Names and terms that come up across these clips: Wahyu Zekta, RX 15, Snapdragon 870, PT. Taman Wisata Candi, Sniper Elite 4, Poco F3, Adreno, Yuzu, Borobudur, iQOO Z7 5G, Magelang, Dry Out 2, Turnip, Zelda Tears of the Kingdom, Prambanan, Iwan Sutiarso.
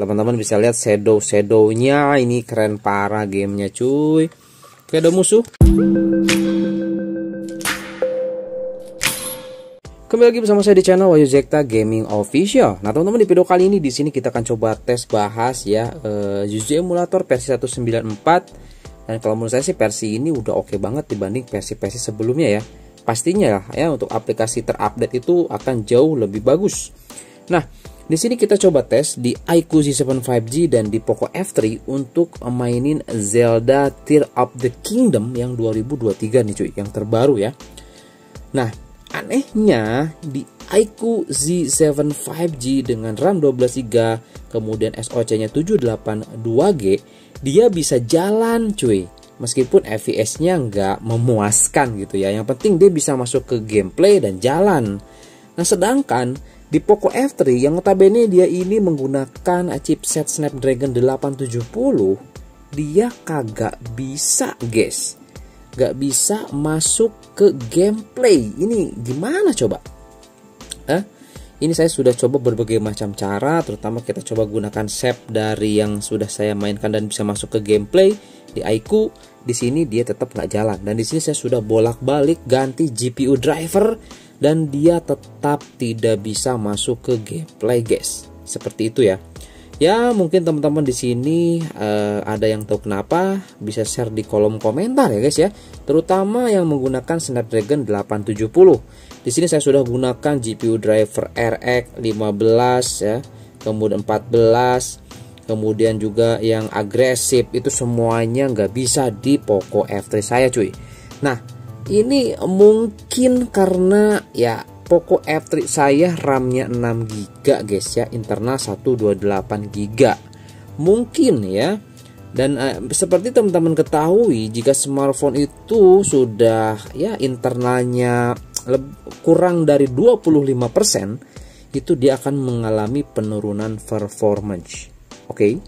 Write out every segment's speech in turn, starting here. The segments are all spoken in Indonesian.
Teman-teman bisa lihat shadow-shadownya, ini keren parah gamenya cuy. Oke, ada musuh. Kembali lagi bersama saya di channel Wahyu Zekta Gaming Official. Nah teman-teman, di video kali ini di sini kita akan coba tes bahas ya Yuzu emulator versi 1.94. Dan kalau menurut saya sih versi ini udah oke banget dibanding versi-versi sebelumnya ya. Pastinya lah ya, untuk aplikasi terupdate itu akan jauh lebih bagus. Nah di sini kita coba tes di iQOO Z7 5G dan di Poco F3 untuk mainin Zelda Tears of the Kingdom yang 2023 nih cuy, yang terbaru ya. Nah anehnya di iQOO Z7 5G dengan RAM 12GB kemudian SoC-nya 782GB dia bisa jalan cuy, meskipun FPS-nya nggak memuaskan gitu ya, yang penting dia bisa masuk ke gameplay dan jalan. Nah sedangkan di Poco F3 yang notabene dia ini menggunakan chipset Snapdragon 870 dia kagak bisa guys, gak bisa masuk ke gameplay. Ini gimana coba? Ini saya sudah coba berbagai macam cara, terutama kita coba gunakan shape dari yang sudah saya mainkan dan bisa masuk ke gameplay di iQOO. Di sini dia tetap nggak jalan, dan di sini saya sudah bolak-balik ganti GPU driver dan dia tetap tidak bisa masuk ke gameplay guys. Seperti itu ya. Ya mungkin teman-teman di sini ada yang tahu kenapa, bisa share di kolom komentar ya guys ya. Terutama yang menggunakan Snapdragon 870. Di sini saya sudah gunakan GPU driver RX 15 ya, kemudian 14, kemudian juga yang agresif itu semuanya nggak bisa di Poco F3 saya cuy. Nah ini mungkin karena ya Poco F3 saya RAM-nya 6GB guys ya, internal 128GB mungkin ya. Dan seperti teman-teman ketahui, jika smartphone itu sudah ya internalnya kurang dari 25% itu dia akan mengalami penurunan performance. Oke.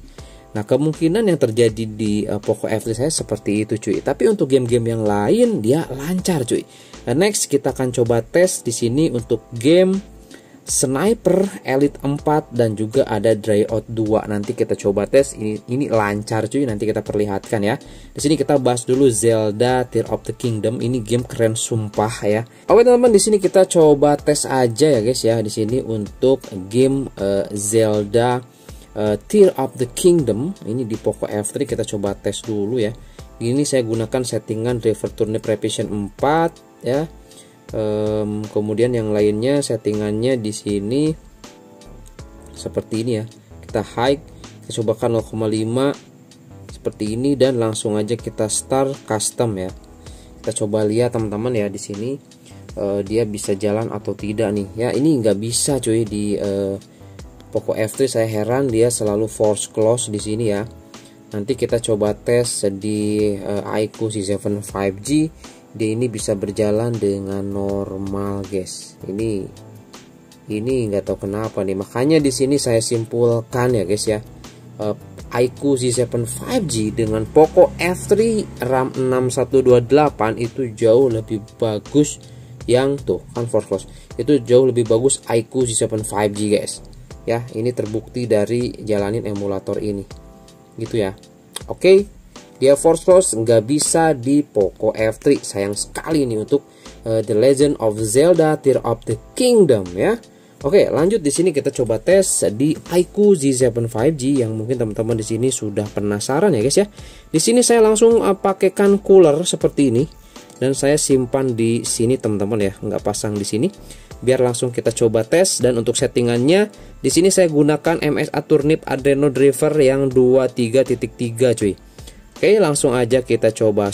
Nah kemungkinan yang terjadi di Poco F3 saya seperti itu cuy. Tapi untuk game-game yang lain dia lancar cuy. Nah, next kita akan coba tes di sini untuk game Sniper Elite 4 dan juga ada Dry Out 2. Nanti kita coba tes ini lancar cuy, nanti kita perlihatkan ya. Di sini kita bahas dulu Zelda Tears of the Kingdom, ini game keren sumpah ya. Oke teman-teman, di sini kita coba tes aja ya guys ya. Di sini untuk game Zelda Tears of the Kingdom ini di Poco F3 kita coba tes dulu ya. Ini saya gunakan settingan driver Turnip revision 4 ya. Kemudian yang lainnya settingannya di sini seperti ini ya. Kita high, kita cobakan 0,5 seperti ini dan langsung aja kita start custom ya. Kita coba lihat teman-teman ya di sini dia bisa jalan atau tidak nih ya. Ini nggak bisa cuy di Poco F3 saya heran dia selalu force close di sini ya. Nanti kita coba tes di iQOO Z7 5G. Dia ini bisa berjalan dengan normal, guys. Ini nggak tahu kenapa nih. Makanya di sini saya simpulkan ya, guys ya. iQOO Z7 5G dengan Poco F3 RAM 6128 itu jauh lebih bagus yang tuh kan force close. Itu jauh lebih bagus iQOO Z7 5G, guys. Ya, ini terbukti dari jalanin emulator ini gitu ya. Oke, dia force close nggak bisa di Poco F3, sayang sekali nih untuk The Legend of Zelda Tears of the Kingdom ya. Oke, lanjut di sini kita coba tes di iQOO Z7 5G yang mungkin teman-teman di sini sudah penasaran ya guys ya. Di sini saya langsung pakaikan cooler seperti ini dan saya simpan di sini teman-teman ya, nggak pasang di sini. Biar langsung kita coba tes. Dan untuk settingannya di sini saya gunakan MSA Turnip Adreno driver yang 23.3 cuy. Oke, langsung aja kita coba